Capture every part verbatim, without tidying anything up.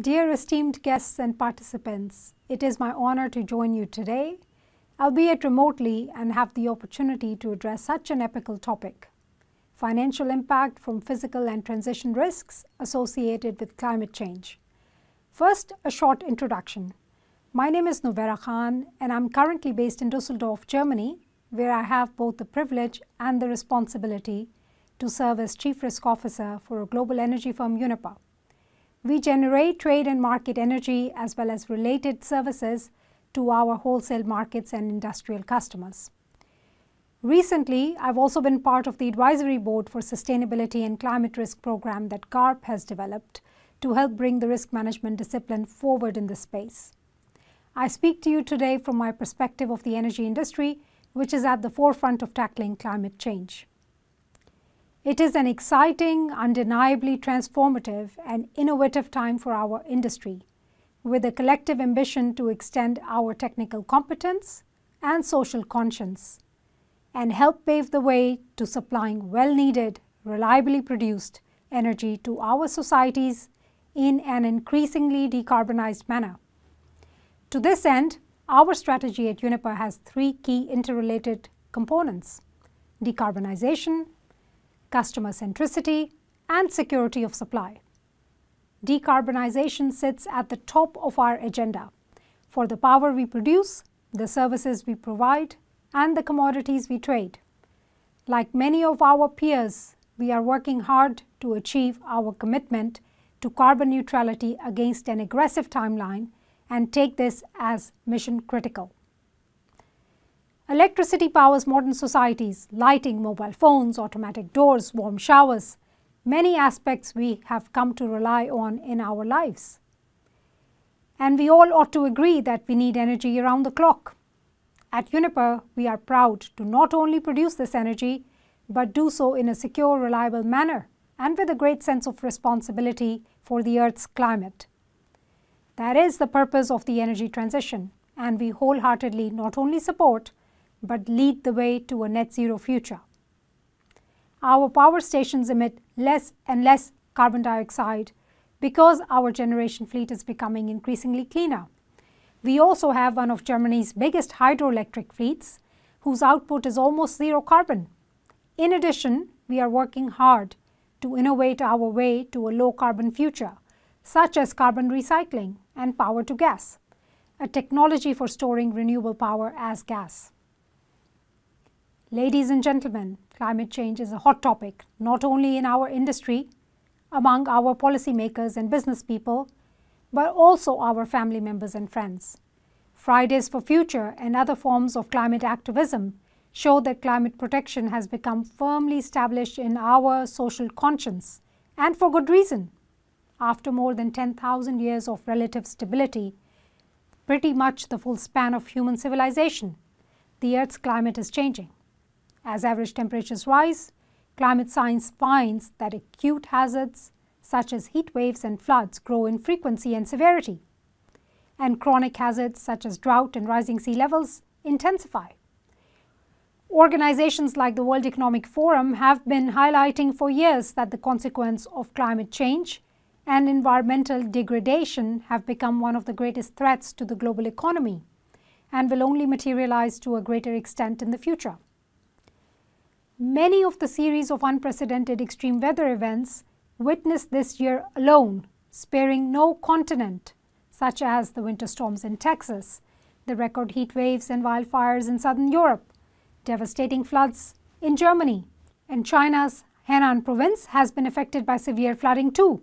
Dear esteemed guests and participants, it is my honor to join you today, albeit remotely, and have the opportunity to address such an epical topic: financial impact from physical and transition risks associated with climate change. First, a short introduction. My name is Novera Khan, and I'm currently based in Düsseldorf, Germany, where I have both the privilege and the responsibility to serve as Chief Risk Officer for a global energy firm, Uniper. We generate, trade and market energy as well as related services to our wholesale markets and industrial customers. Recently, I've also been part of the Advisory Board for Sustainability and Climate Risk program that GARP has developed to help bring the risk management discipline forward in this space. I speak to you today from my perspective of the energy industry, which is at the forefront of tackling climate change. It is an exciting, undeniably transformative and innovative time for our industry, with a collective ambition to extend our technical competence and social conscience, and help pave the way to supplying well-needed, reliably produced energy to our societies in an increasingly decarbonized manner. To this end, our strategy at Uniper has three key interrelated components: decarbonization, customer centricity, and security of supply. Decarbonization sits at the top of our agenda for the power we produce, the services we provide, and the commodities we trade. Like many of our peers, we are working hard to achieve our commitment to carbon neutrality against an aggressive timeline and take this as mission critical. Electricity powers modern societies: lighting, mobile phones, automatic doors, warm showers, many aspects we have come to rely on in our lives. And we all ought to agree that we need energy around the clock. At Uniper, we are proud to not only produce this energy, but do so in a secure, reliable manner and with a great sense of responsibility for the Earth's climate. That is the purpose of the energy transition, and we wholeheartedly not only support, but lead the way to a net zero future. Our power stations emit less and less carbon dioxide because our generation fleet is becoming increasingly cleaner. We also have one of Germany's biggest hydroelectric fleets, whose output is almost zero carbon. In addition, we are working hard to innovate our way to a low carbon future, such as carbon recycling and power to gas, a technology for storing renewable power as gas. Ladies and gentlemen, climate change is a hot topic, not only in our industry, among our policymakers and business people, but also our family members and friends. Fridays for Future and other forms of climate activism show that climate protection has become firmly established in our social conscience, and for good reason. After more than ten thousand years of relative stability, pretty much the full span of human civilization, the Earth's climate is changing. As average temperatures rise, climate science finds that acute hazards such as heat waves and floods grow in frequency and severity, and chronic hazards such as drought and rising sea levels intensify. Organizations like the World Economic Forum have been highlighting for years that the consequence of climate change and environmental degradation have become one of the greatest threats to the global economy and will only materialize to a greater extent in the future. Many of the series of unprecedented extreme weather events witnessed this year alone, sparing no continent, such as the winter storms in Texas, the record heat waves and wildfires in southern Europe, devastating floods in Germany, and China's Henan province has been affected by severe flooding too.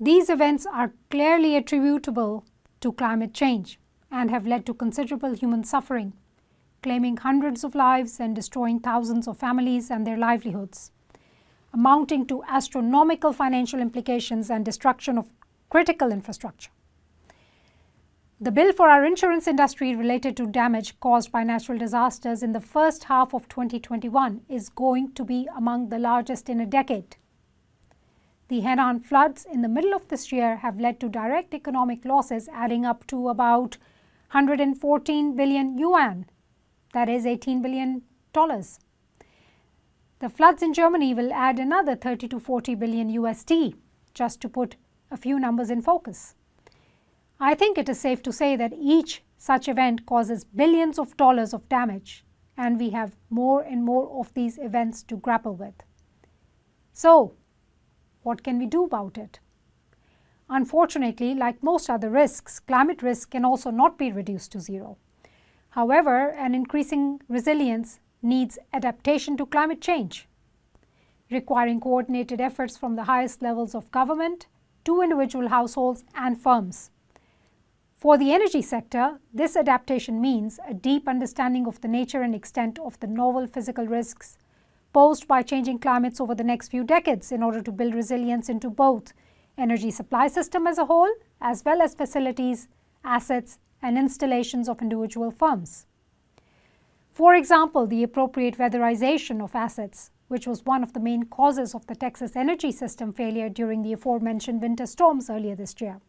These events are clearly attributable to climate change and have led to considerable human suffering, claiming hundreds of lives and destroying thousands of families and their livelihoods, amounting to astronomical financial implications and destruction of critical infrastructure. The bill for our insurance industry related to damage caused by natural disasters in the first half of twenty twenty-one is going to be among the largest in a decade. The Henan floods in the middle of this year have led to direct economic losses adding up to about one hundred fourteen billion yuan, that is eighteen billion dollars. The floods in Germany will add another thirty to forty billion U S D, just to put a few numbers in focus. I think it is safe to say that each such event causes billions of dollars of damage, and we have more and more of these events to grapple with. So, what can we do about it? Unfortunately, like most other risks, climate risk can also not be reduced to zero. However, an increasing resilience needs adaptation to climate change, requiring coordinated efforts from the highest levels of government to individual households and firms. For the energy sector, this adaptation means a deep understanding of the nature and extent of the novel physical risks posed by changing climates over the next few decades in order to build resilience into both energy supply system as a whole, as well as facilities, assets, and installations of individual firms. For example, the appropriate weatherization of assets, which was one of the main causes of the Texas energy system failure during the aforementioned winter storms earlier this year.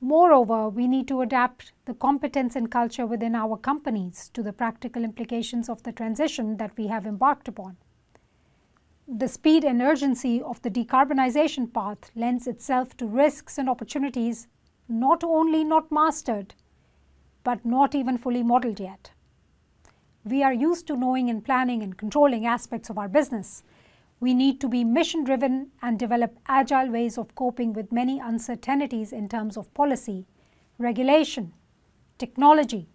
Moreover, we need to adapt the competence and culture within our companies to the practical implications of the transition that we have embarked upon. The speed and urgency of the decarbonization path lends itself to risks and opportunities not only not mastered, but not even fully modeled yet. We are used to knowing and planning and controlling aspects of our business. We need to be mission-driven and develop agile ways of coping with many uncertainties in terms of policy, regulation, technology,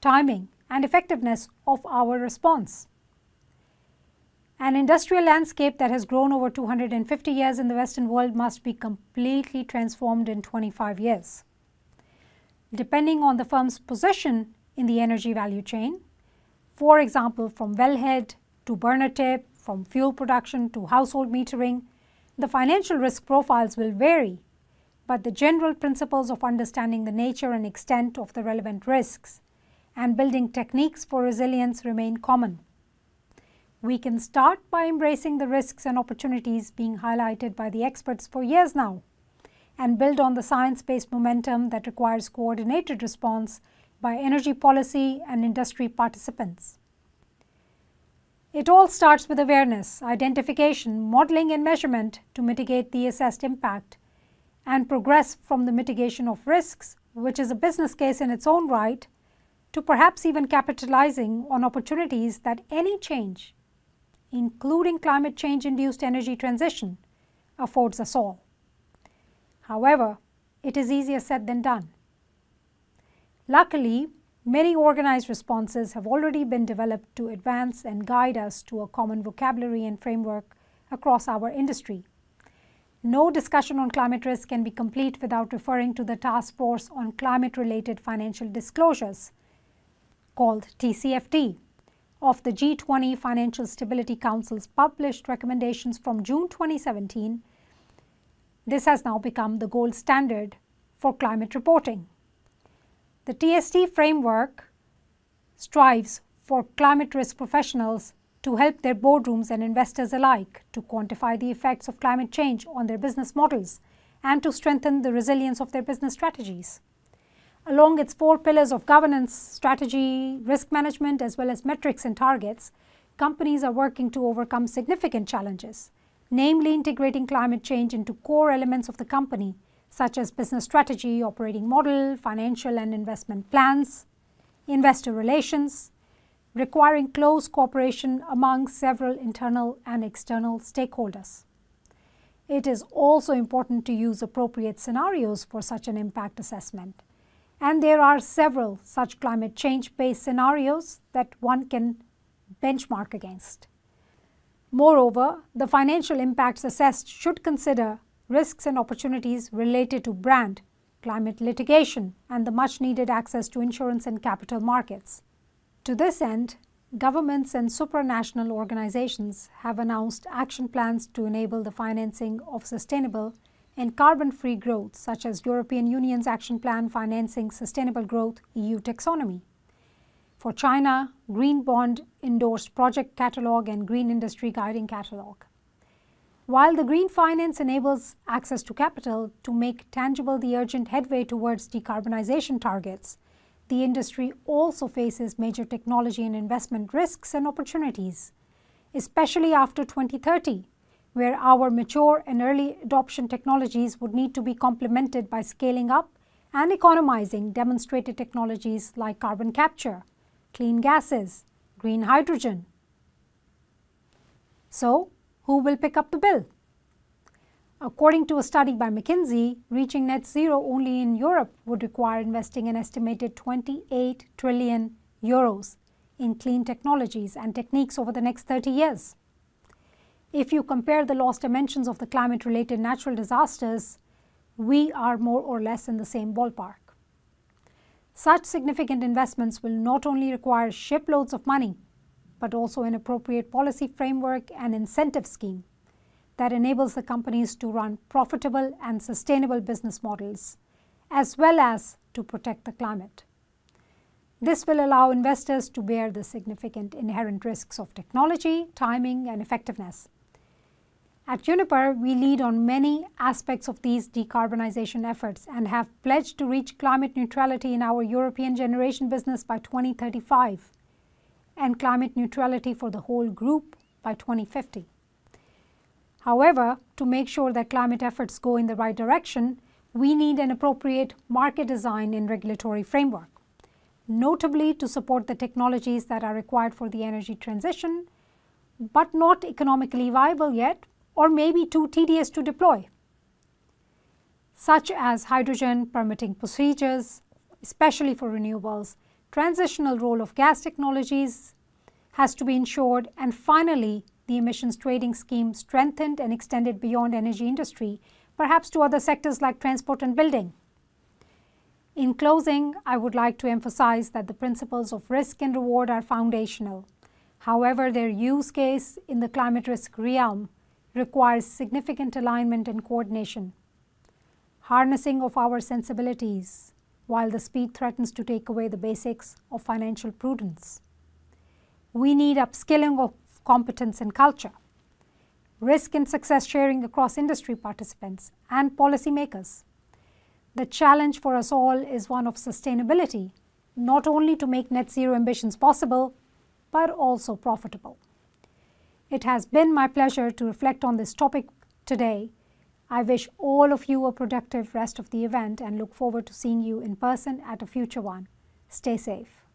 timing, and effectiveness of our response. An industrial landscape that has grown over two hundred fifty years in the Western world must be completely transformed in twenty-five years. Depending on the firm's position in the energy value chain, for example, from wellhead to burner tip, from fuel production to household metering, the financial risk profiles will vary, but the general principles of understanding the nature and extent of the relevant risks and building techniques for resilience remain common. We can start by embracing the risks and opportunities being highlighted by the experts for years now and build on the science-based momentum that requires coordinated response by energy policy and industry participants. It all starts with awareness, identification, modeling and measurement to mitigate the assessed impact and progress from the mitigation of risks, which is a business case in its own right, to perhaps even capitalizing on opportunities that any change, including climate change-induced energy transition, affords us all. However, it is easier said than done. Luckily, many organized responses have already been developed to advance and guide us to a common vocabulary and framework across our industry. No discussion on climate risk can be complete without referring to the Task Force on Climate-Related Financial Disclosures, called T C F D, of the G twenty Financial Stability Council's published recommendations from June twenty seventeen, this has now become the gold standard for climate reporting. The T S D framework strives for climate risk professionals to help their boardrooms and investors alike to quantify the effects of climate change on their business models and to strengthen the resilience of their business strategies. Along its four pillars of governance, strategy, risk management, as well as metrics and targets, companies are working to overcome significant challenges, namely integrating climate change into core elements of the company, such as business strategy, operating model, financial and investment plans, investor relations, requiring close cooperation among several internal and external stakeholders. It is also important to use appropriate scenarios for such an impact assessment. And there are several such climate change-based scenarios that one can benchmark against. Moreover, the financial impacts assessed should consider risks and opportunities related to brand, climate litigation, and the much-needed access to insurance and capital markets. To this end, governments and supranational organizations have announced action plans to enable the financing of sustainable and carbon-free growth, such as European Union's Action Plan Financing Sustainable Growth E U Taxonomy. For China, Green Bond endorsed Project Catalog and Green Industry Guiding Catalog. While the green finance enables access to capital to make tangible the urgent headway towards decarbonization targets, the industry also faces major technology and investment risks and opportunities, especially after twenty thirty. where our mature and early adoption technologies would need to be complemented by scaling up and economizing demonstrated technologies like carbon capture, clean gases, green hydrogen. So, who will pick up the bill? According to a study by McKinsey, reaching net zero only in Europe would require investing an estimated twenty-eight trillion euros in clean technologies and techniques over the next thirty years. If you compare the lost dimensions of the climate-related natural disasters, we are more or less in the same ballpark. Such significant investments will not only require shiploads of money, but also an appropriate policy framework and incentive scheme that enables the companies to run profitable and sustainable business models, as well as to protect the climate. This will allow investors to bear the significant inherent risks of technology, timing, and effectiveness. At Uniper, we lead on many aspects of these decarbonization efforts and have pledged to reach climate neutrality in our European generation business by twenty thirty-five and climate neutrality for the whole group by twenty fifty. However, to make sure that climate efforts go in the right direction, we need an appropriate market design and regulatory framework, notably to support the technologies that are required for the energy transition, but not economically viable yet, or maybe too tedious to deploy, such as hydrogen permitting procedures, especially for renewables, transitional role of gas technologies has to be ensured, and finally, the emissions trading scheme strengthened and extended beyond energy industry, perhaps to other sectors like transport and building. In closing, I would like to emphasize that the principles of risk and reward are foundational. However, their use case in the climate risk realm requires significant alignment and coordination, harnessing of our sensibilities, while the speed threatens to take away the basics of financial prudence. We need upskilling of competence and culture, risk and success sharing across industry participants and policymakers. The challenge for us all is one of sustainability, not only to make net zero ambitions possible, but also profitable. It has been my pleasure to reflect on this topic today. I wish all of you a productive rest of the event and look forward to seeing you in person at a future one. Stay safe.